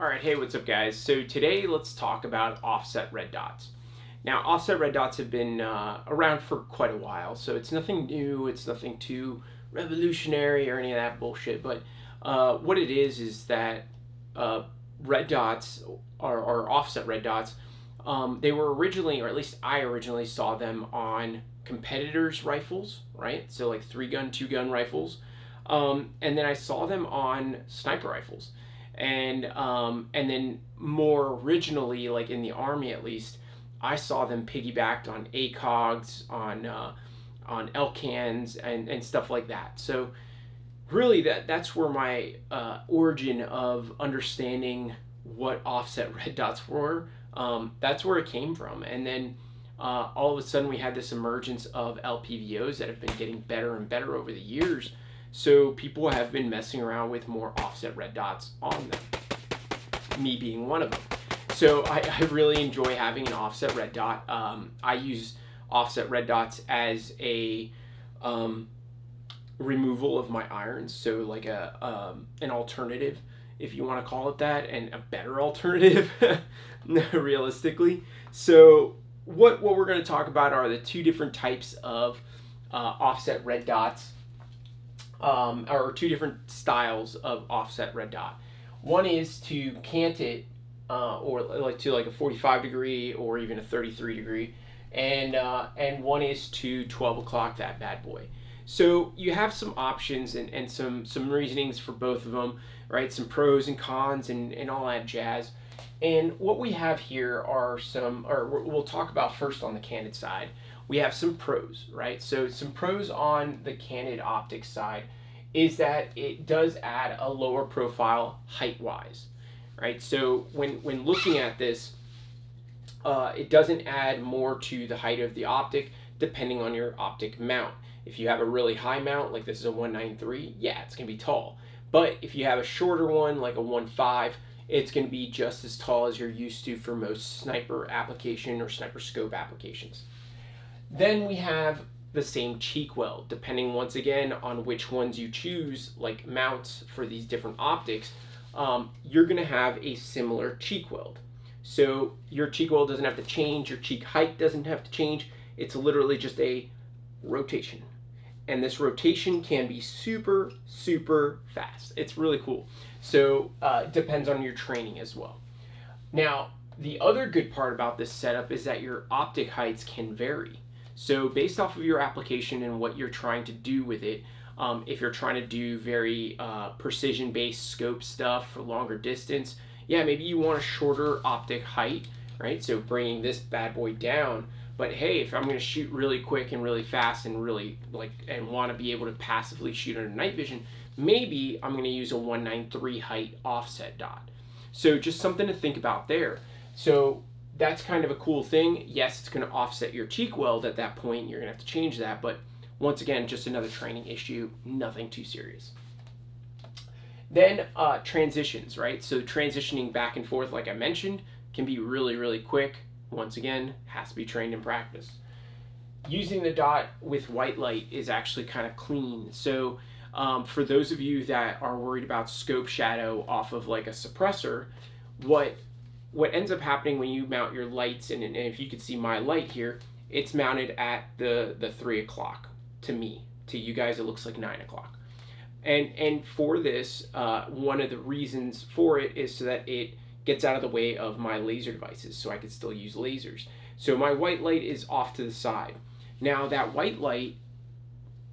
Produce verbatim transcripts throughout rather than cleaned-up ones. All right, hey, what's up guys? So today let's talk about offset red dots. Now offset red dots have been uh, around for quite a while, so it's nothing new, it's nothing too revolutionary or any of that bullshit, but uh, what it is is that uh, red dots or, or offset red dots, um, they were originally, or at least I originally saw them on competitors' rifles, right? So like three gun, two gun rifles, um, and then I saw them on sniper rifles. And um, and then more originally, like in the Army at least, I saw them piggybacked on A C O Gs, on uh, on Elcans, and, and stuff like that. So really that, that's where my uh, origin of understanding what offset red dots were, um, that's where it came from. And then uh, all of a sudden we had this emergence of L P V Os that have been getting better and better over the years. So people have been messing around with more offset red dots on them, me being one of them. So I, I really enjoy having an offset red dot. Um, I use offset red dots as a um, removal of my irons. So like a um, an alternative, if you want to call it that, and a better alternative, realistically. So what, what we're going to talk about are the two different types of uh, offset red dots. Um, or two different styles of offset red dot. One is to cant it uh, or like to like a forty-five degree or even a thirty-three degree, and uh, and one is to twelve o'clock that bad boy. So you have some options and, and some some reasonings for both of them, right? Some pros and cons and, and all that jazz. And what we have here are some, or we'll talk about first on the canted side. We have some pros, right? So some pros on the canted optics side is that it does add a lower profile height-wise, right? So when, when looking at this, uh, it doesn't add more to the height of the optic depending on your optic mount. If you have a really high mount, like this is a one ninety-three, yeah, it's gonna be tall. But if you have a shorter one, like a one five, it's gonna be just as tall as you're used to for most sniper application or sniper scope applications. Then we have the same cheek weld, depending once again on which ones you choose, like mounts for these different optics, um, you're going to have a similar cheek weld. So your cheek weld doesn't have to change, your cheek height doesn't have to change, it's literally just a rotation. And this rotation can be super, super fast. It's really cool. So uh, depends on your training as well. Now, the other good part about this setup is that your optic heights can vary. So based off of your application and what you're trying to do with it, um, if you're trying to do very uh, precision-based scope stuff for longer distance, yeah, maybe you want a shorter optic height, right? So bringing this bad boy down, but hey, if I'm gonna shoot really quick and really fast and really like, and wanna be able to passively shoot under night vision, maybe I'm gonna use a one ninety-three height offset dot. So just something to think about there. So that's kind of a cool thing. Yes, it's going to offset your cheek weld at that point. You're going to have to change that. But once again, just another training issue, nothing too serious. Then uh, transitions, right? So transitioning back and forth, like I mentioned, can be really, really quick. Once again, has to be trained in practice. Using the dot with white light is actually kind of clean. So um, for those of you that are worried about scope shadow off of like a suppressor, what What ends up happening when you mount your lights, and, and if you could see my light here, it's mounted at the, the three o'clock to me. To you guys, it looks like nine o'clock. And, and for this, uh, one of the reasons for it is so that it gets out of the way of my laser devices, so I could still use lasers. So my white light is off to the side. Now that white light,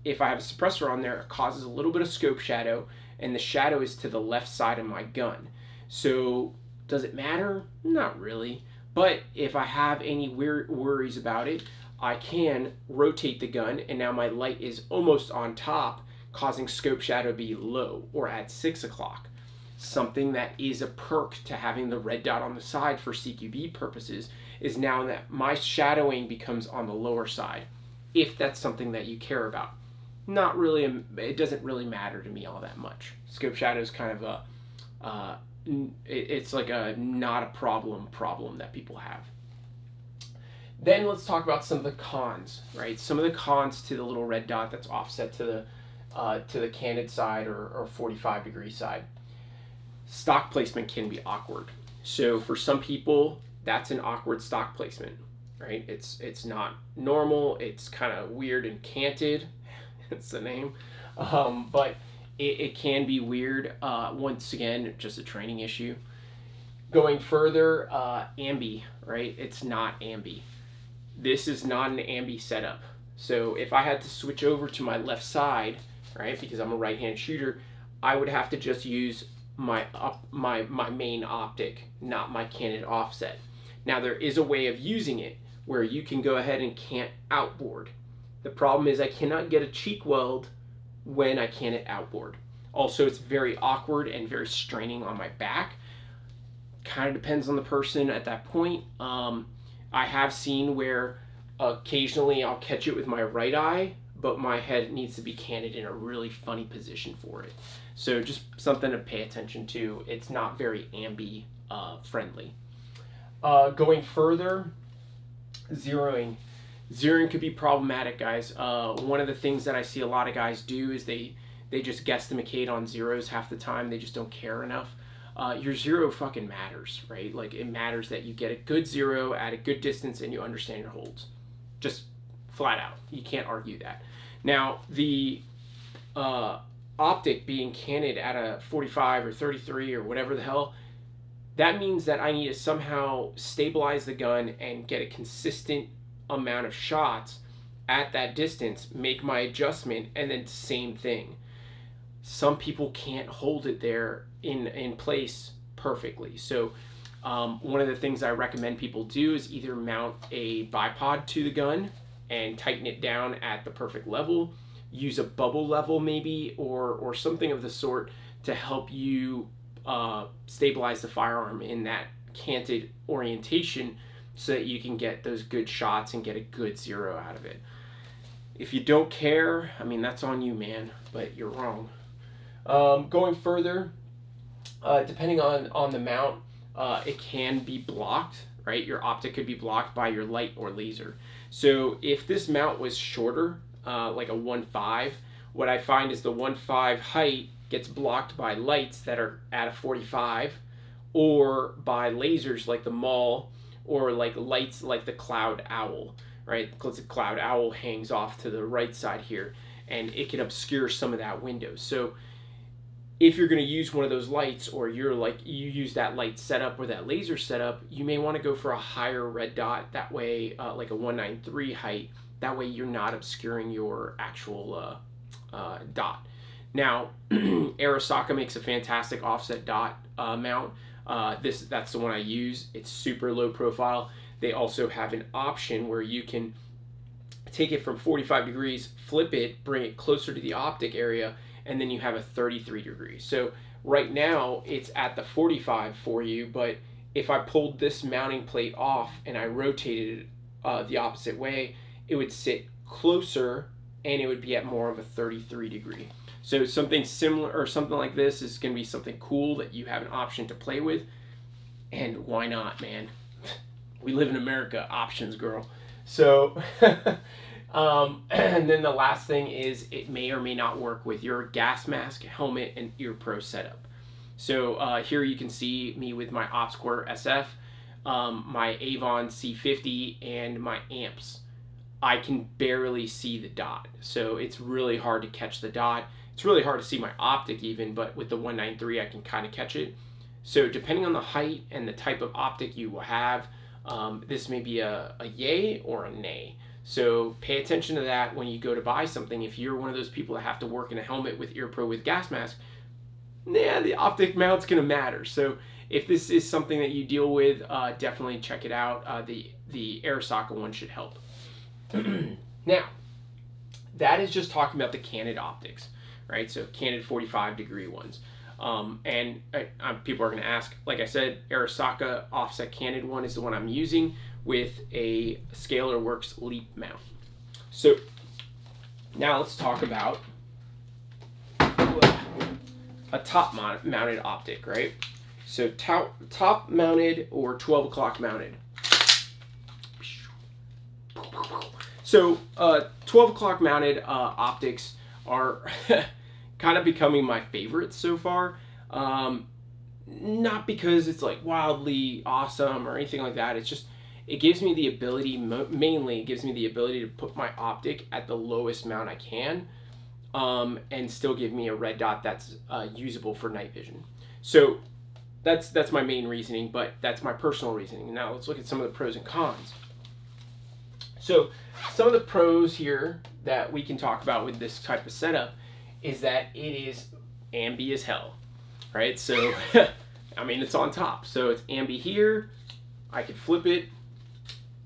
if I have a suppressor on there, it causes a little bit of scope shadow, and the shadow is to the left side of my gun. So does it matter? Not really. But if I have any weird worries about it, I can rotate the gun, and now my light is almost on top, causing scope shadow to be low or at six o'clock. Something that is a perk to having the red dot on the side for C Q B purposes is now that my shadowing becomes on the lower side, if that's something that you care about. Not really, it doesn't really matter to me all that much. Scope shadow is kind of a, uh, it's like a not a problem problem that people have. Then let's talk about some of the cons, right? Some of the cons to the little red dot that's offset to the uh, to the canted side or, or forty-five degree side. stock placement can be awkward. So for some people, that's an awkward stock placement, right? It's it's not normal. It's kind of weird and canted. That's the name. Um, but it, it can be weird. Uh, once again, just a training issue. Going further, uh, ambi, right? It's not ambi. This is not an ambi setup. So if I had to switch over to my left side, right, because I'm a right-hand shooter, I would have to just use my up, my my main optic, not my canted offset. Now there is a way of using it where you can go ahead and cant outboard. The problem is I cannot get a cheek weld when I cant it outboard. Also, it's very awkward and very straining on my back. Kind of depends on the person at that point. Um, I have seen where occasionally I'll catch it with my right eye, but my head needs to be canted in a really funny position for it. So just something to pay attention to. It's not very ambi uh, friendly. Uh, going further, zeroing. Zeroing could be problematic, guys. Uh, one of the things that I see a lot of guys do is they, they just guesstimate on zeros half the time. They just don't care enough. Uh, your zero fucking matters, right? Like, it matters that you get a good zero at a good distance and you understand your holds. Just flat out. You can't argue that. Now, the... Uh, optic being canted at a forty-five or thirty-three or whatever the hell, that means that I need to somehow stabilize the gun and get a consistent amount of shots at that distance, make my adjustment, and then same thing. Some people can't hold it there in, in place perfectly. So um, one of the things I recommend people do is either mount a bipod to the gun and tighten it down at the perfect level, use a bubble level maybe, or or something of the sort to help you uh, stabilize the firearm in that canted orientation so that you can get those good shots and get a good zero out of it. If you don't care, I mean, that's on you, man, but you're wrong. Um, going further, uh, depending on, on the mount, uh, it can be blocked, right? Your optic could be blocked by your light or laser. So if this mount was shorter, Uh, like a one point five, what I find is the one point five height gets blocked by lights that are at a forty-five, or by lasers like the M O L, or like lights like the Cloud Owl, right? Because the Cloud Owl hangs off to the right side here, and it can obscure some of that window. So if you're going to use one of those lights, or you're like, you use that light setup or that laser setup, you may want to go for a higher red dot. That way, uh, like a one ninety-three height. That way you're not obscuring your actual uh, uh, dot. Now, Arisaka makes a fantastic offset dot uh, mount. Uh, this that's the one I use. It's super low profile. They also have an option where you can take it from forty-five degrees, flip it, bring it closer to the optic area, and then you have a thirty-three degrees. So right now it's at the forty-five for you, but if I pulled this mounting plate off and I rotated it uh, the opposite way, it would sit closer and it would be at more of a thirty-three degree. So something similar or something like this is going to be something cool that you have an option to play with. And why not, man? We live in America. Options, girl. So um, and then the last thing is it may or may not work with your gas mask, helmet, and ear pro setup. So uh, here you can see me with my Opscore S F, um, my Avon C fifty, and my amps. I can barely see the dot, so it's really hard to catch the dot. It's really hard to see my optic even, but with the one ninety-three I can kind of catch it. So depending on the height and the type of optic you will have, um, this may be a, a yay or a nay. So pay attention to that when you go to buy something. If you're one of those people that have to work in a helmet with ear pro with gas mask, yeah, the optic mount's gonna matter. So if this is something that you deal with, uh, definitely check it out. Uh, the, the Arisaka one should help. Now, that is just talking about the canted optics, right? So canted forty-five degree ones. Um, and I, I, people are going to ask, like I said, Arisaka offset canted one is the one I'm using with a ScalarWorks Leap Mount. So now let's talk about a top mounted optic, right? So top, top mounted or twelve o'clock mounted. So uh, twelve o'clock mounted uh, optics are kind of becoming my favorites so far. Um, not because it's like wildly awesome or anything like that. It's just, it gives me the ability, mainly it gives me the ability to put my optic at the lowest mount I can, um, and still give me a red dot that's uh, usable for night vision. So that's, that's my main reasoning, but that's my personal reasoning. Now let's look at some of the pros and cons. So some of the pros here that we can talk about with this type of setup is that it is ambi as hell, right? So, I mean, it's on top. So it's ambi here, I could flip it,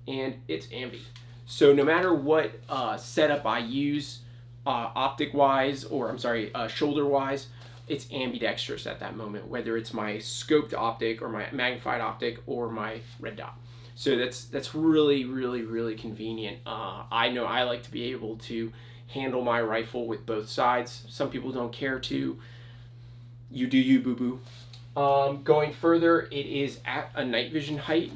and it's ambi. So no matter what uh, setup I use, uh, optic-wise, or I'm sorry, uh, shoulder-wise, it's ambidextrous at that moment, whether it's my scoped optic or my magnified optic or my red dot. So that's, that's really, really, really convenient. Uh, I know I like to be able to handle my rifle with both sides. Some people don't care to. You do you, boo-boo. Um, going further, it is at a night vision height,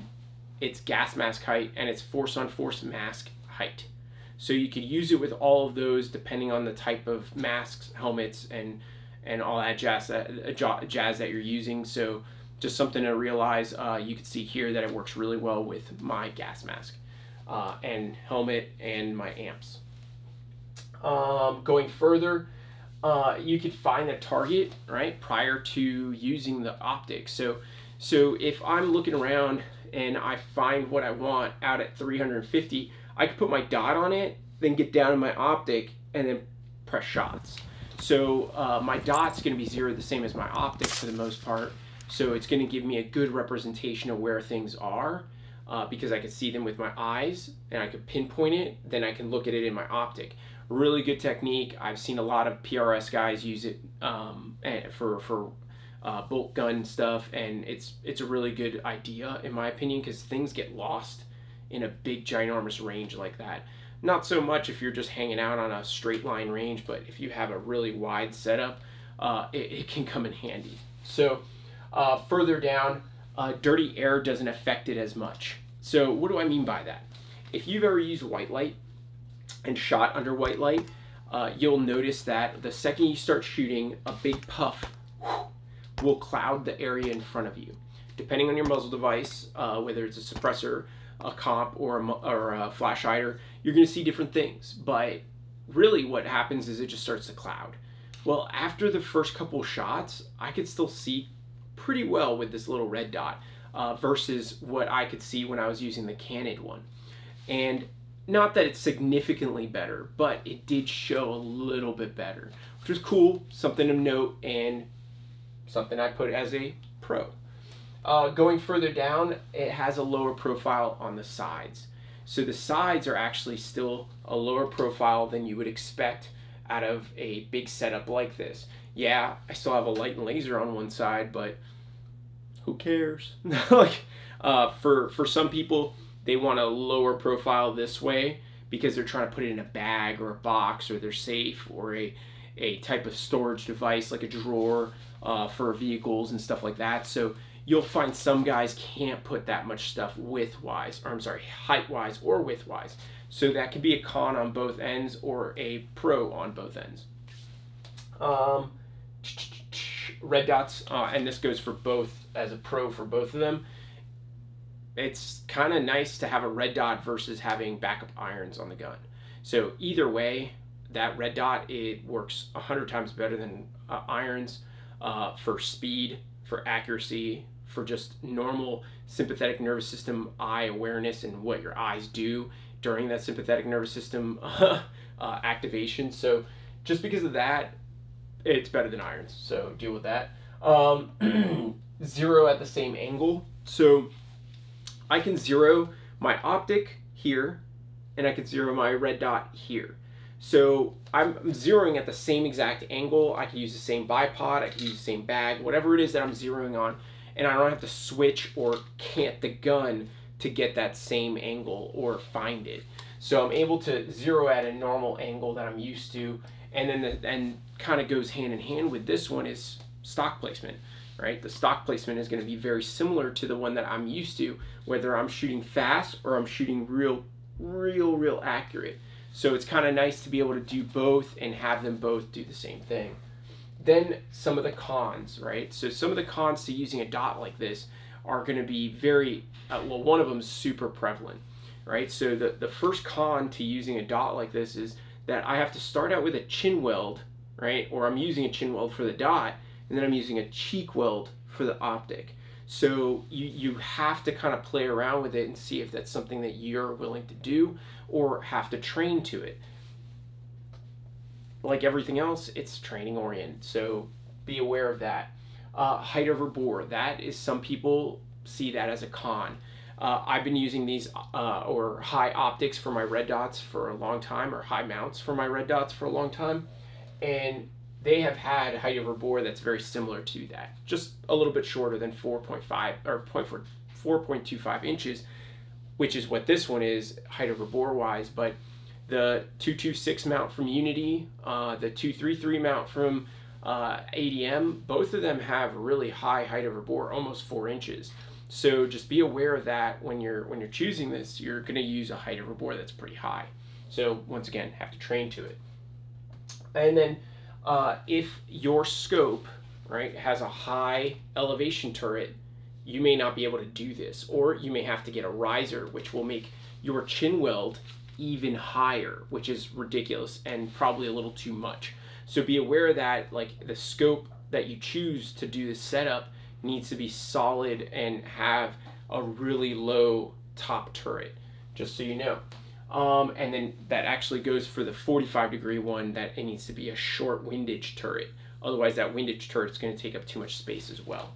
it's gas mask height, and it's force on force mask height. So you could use it with all of those depending on the type of masks, helmets, and and all that jazz, that, jazz that you're using. So just something to realize, uh, you can see here that it works really well with my gas mask uh, and helmet and my amps. Um, going further, uh, you could find a target, right, prior to using the optic. So, so if I'm looking around and I find what I want out at three hundred fifty, I could put my dot on it, then get down to my optic and then press shots. So uh, my dot's gonna be zero, the same as my optic for the most part. So it's gonna give me a good representation of where things are uh, because I could see them with my eyes and I could pinpoint it, then I can look at it in my optic. Really good technique. I've seen a lot of P R S guys use it um, for, for uh, bolt gun stuff, and it's, it's a really good idea in my opinion because things get lost in a big ginormous range like that. Not so much if you're just hanging out on a straight line range, but if you have a really wide setup, uh, it, it can come in handy. So uh, further down, uh, dirty air doesn't affect it as much. So what do I mean by that? If you've ever used white light and shot under white light, uh, you'll notice that the second you start shooting, a big puff whew, will cloud the area in front of you. Depending on your muzzle device, uh, whether it's a suppressor, a comp, or a, or a flash hider, you're gonna see different things, but really what happens is it just starts to cloud. Well, after the first couple shots, I could still see pretty well with this little red dot uh, versus what I could see when I was using the Canid one. And not that it's significantly better, but it did show a little bit better, which was cool, something to note, and something I put as a pro. Uh, going further down, it has a lower profile on the sides. So the sides are actually still a lower profile than you would expect out of a big setup like this. Yeah, I still have a light and laser on one side, but who cares? Like, uh, for, for some people, they want a lower profile this way because they're trying to put it in a bag or a box, or they're safe, or a, a type of storage device like a drawer uh, for vehicles and stuff like that. So you'll find some guys can't put that much stuff width-wise, or I'm sorry, height-wise or width-wise. So that can be a con on both ends or a pro on both ends. Um, red dots, uh, and this goes for both, as a pro for both of them. It's kind of nice to have a red dot versus having backup irons on the gun. So either way, that red dot, it works a hundred times better than uh, irons uh, for speed, for accuracy, for just normal sympathetic nervous system eye awareness and what your eyes do during that sympathetic nervous system uh, uh, activation. So just because of that, it's better than irons, so deal with that. Um, zero at the same angle, so I can zero my optic here and I can zero my red dot here. So I'm zeroing at the same exact angle. I can use the same bipod, I can use the same bag, whatever it is that I'm zeroing on, and I don't have to switch or cant the gun to get that same angle or find it. So I'm able to zero at a normal angle that I'm used to, and then the, and kind of goes hand in hand with this one is stock placement, right? The stock placement is gonna be very similar to the one that I'm used to, whether I'm shooting fast or I'm shooting real, real, real accurate. So it's kind of nice to be able to do both and have them both do the same thing. Then some of the cons, right? So some of the cons to using a dot like this are going to be very, uh, well, one of them is super prevalent, right? So the, the first con to using a dot like this is that I have to start out with a chin weld, right? Or I'm using a chin weld for the dot, and then I'm using a cheek weld for the optic. So you, you have to kind of play around with it and see if that's something that you're willing to do or have to train to it. Like everything else, it's training oriented, so be aware of that. Uh, height over bore, that is, some people see that as a con. Uh, I've been using these uh, or high optics for my red dots for a long time, or high mounts for my red dots for a long time, and they have had height over bore that's very similar to that, just a little bit shorter than four point five or four point two five inches, which is what this one is height over bore wise. But the two two six mount from Unity, uh, the two three three mount from uh, A D M, both of them have really high height over bore, almost four inches. So just be aware of that when you're when you're choosing this. You're going to use a height over bore that's pretty high. So once again, have to train to it. And then Uh, if your scope, right, has a high elevation turret, you may not be able to do this, or you may have to get a riser, which will make your chin weld even higher, which is ridiculous and probably a little too much. So be aware that, like, the scope that you choose to do this setup needs to be solid and have a really low top turret, just so you know. Um, and then that actually goes for the forty-five degree one, that it needs to be a short windage turret. Otherwise that windage turret is going to take up too much space as well.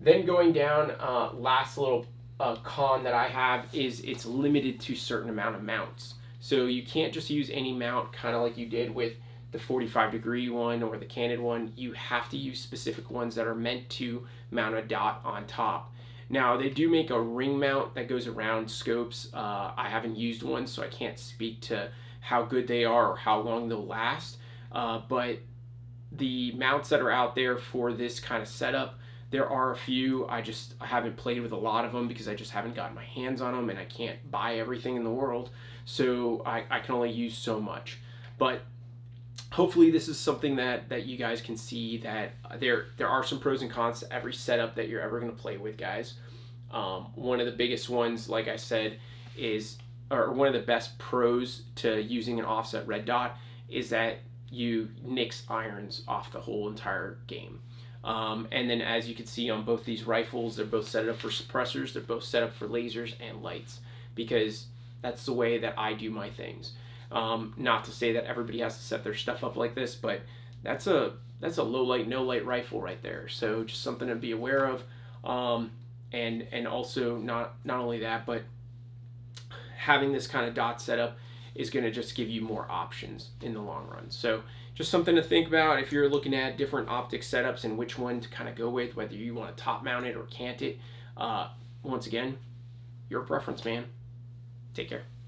Then going down, uh, last little uh, con that I have is it's limited to a certain amount of mounts. So you can't just use any mount, kind of like you did with the forty-five degree one or the canted one. You have to use specific ones that are meant to mount a dot on top. Now, they do make a ring mount that goes around scopes. Uh, I haven't used one, so I can't speak to how good they are or how long they'll last. Uh, but the mounts that are out there for this kind of setup, there are a few. I just I haven't played with a lot of them because I just haven't gotten my hands on them, and I can't buy everything in the world. So I, I can only use so much. But hopefully this is something that, that you guys can see, that there, there are some pros and cons to every setup that you're ever going to play with, guys. Um, one of the biggest ones, like I said, is, or one of the best pros to using an offset red dot is that you nix irons off the whole entire game. Um, and then as you can see on both these rifles, they're both set up for suppressors, they're both set up for lasers and lights, because that's the way that I do my things. Um, not to say that everybody has to set their stuff up like this, but that's a that's a low light, no light rifle right there. So just something to be aware of, um, and and also not not only that, but having this kind of dot setup is going to just give you more options in the long run. So just something to think about if you're looking at different optic setups and which one to kind of go with, whether you want to top mount it or cant it. Uh, once again, your preference, man. Take care.